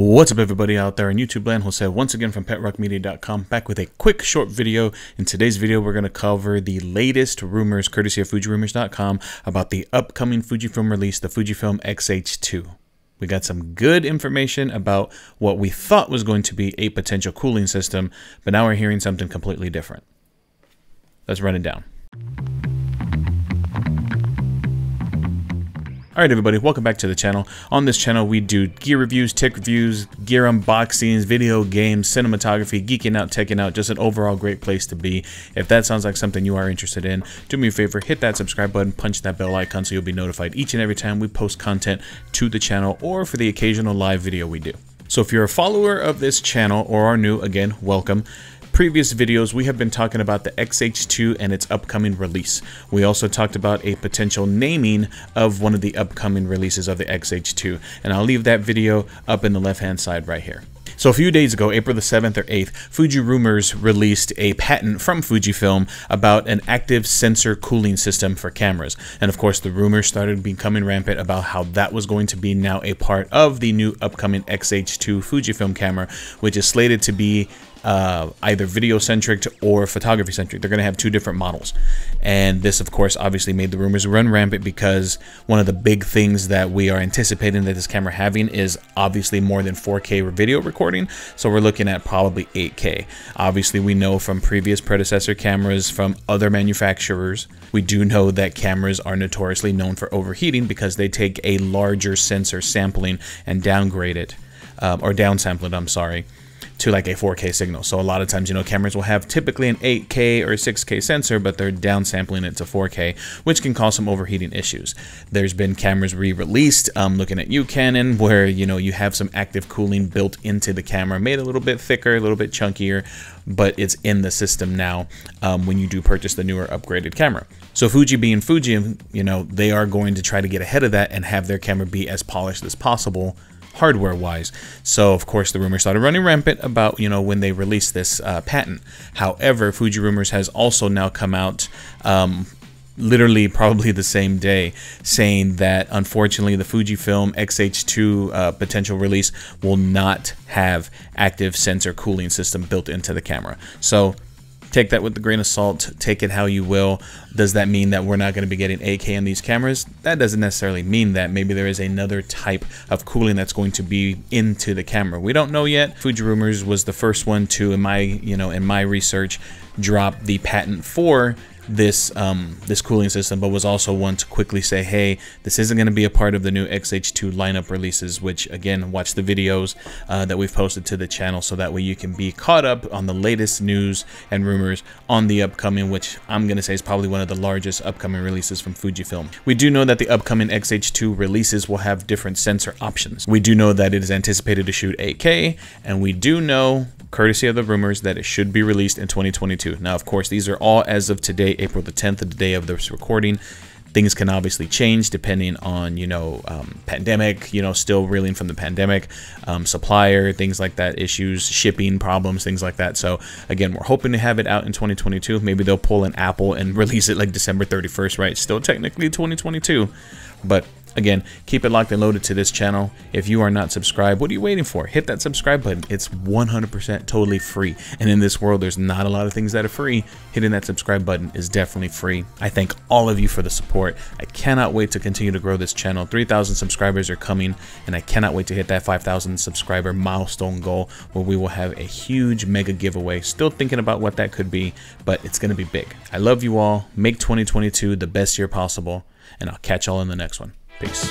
What's up, everybody out there in YouTube land? Jose once again from petrockmedia.com, back with a quick short video. In today's video, we're going to cover the latest rumors, courtesy of Fuji Rumors.com, about the upcoming Fujifilm release, the Fujifilm X-H2. We got some good information about what we thought was going to be a potential cooling system, but now we're hearing something completely different. Let's run it down. All right, everybody, welcome back to the channel. On this channel, we do gear reviews, tech reviews, gear unboxings, video games, cinematography, geeking out, teching out, just an overall great place to be. If that sounds like something you are interested in, do me a favor, hit that subscribe button, punch that bell icon so you'll be notified each and every time we post content to the channel or for the occasional live video we do. So if you're a follower of this channel or are new, again, welcome. Previous videos, we have been talking about the X-H2 and its upcoming release. We also talked about a potential naming of one of the upcoming releases of the X-H2, and I'll leave that video up in the left-hand side right here. So a few days ago, April the 7th or 8th, Fuji Rumors released a patent from Fujifilm about an active sensor cooling system for cameras. And of course, the rumors started becoming rampant about how that was going to be now a part of the new upcoming X-H2 Fujifilm camera, which is slated to be either video-centric or photography-centric. They're going to have two different models. And this, of course, obviously made the rumors run rampant because one of the big things that we are anticipating that this camera having is obviously more than 4K video recording. So we're looking at probably 8K. Obviously, we know from previous predecessor cameras from other manufacturers, we do know that cameras are notoriously known for overheating because they take a larger sensor sampling and downgrade it, or downsample it, I'm sorry, to like a 4K signal. So a lot of times, you know, cameras will have typically an 8K or 6K sensor, but they're downsampling it to 4K, which can cause some overheating issues. There's been cameras re-released, looking at Canon, where, you know, you have some active cooling built into the camera, made a little bit thicker, a little bit chunkier, but it's in the system now when you do purchase the newer upgraded camera. So Fuji being Fuji, you know, they are going to try to get ahead of that and have their camera be as polished as possible hardware wise. So of course the rumor started running rampant about, you know, when they released this patent. However, Fuji Rumors has also now come out literally probably the same day saying that unfortunately the Fujifilm X-H2 potential release will not have active sensor cooling system built into the camera. So take that with a grain of salt, take it how you will. Does that mean that we're not going to be getting 8K in these cameras? That doesn't necessarily mean that. Maybe there is another type of cooling that's going to be into the camera. We don't know yet. Fuji Rumors was the first one to, in my research, drop the patent for this this cooling system, but was also one to quickly say, hey, this isn't going to be a part of the new X-H2 lineup releases, which again, watch the videos that we've posted to the channel so that way you can be caught up on the latest news and rumors on the upcoming, which I'm going to say is probably one of the largest upcoming releases from Fujifilm. We do know that the upcoming X-H2 releases will have different sensor options. We do know that it is anticipated to shoot 8K, and we do know, courtesy of the rumors, that it should be released in 2022. Now, of course, these are all as of today, April the 10th, the day of this recording. Things can obviously change depending on, you know, pandemic, you know, still reeling from the pandemic, supplier, things like that, issues, shipping problems, things like that. So again, we're hoping to have it out in 2022. Maybe they'll pull an Apple and release it like December 31st, right? Still technically 2022, but again, keep it locked and loaded to this channel. If you are not subscribed, what are you waiting for? Hit that subscribe button. It's 100% totally free. And in this world, there's not a lot of things that are free. Hitting that subscribe button is definitely free. I thank all of you for the support. I cannot wait to continue to grow this channel. 3,000 subscribers are coming, and I cannot wait to hit that 5,000 subscriber milestone goal where we will have a huge mega giveaway. Still thinking about what that could be, but it's going to be big. I love you all. Make 2022 the best year possible, and I'll catch y'all in the next one. Peace.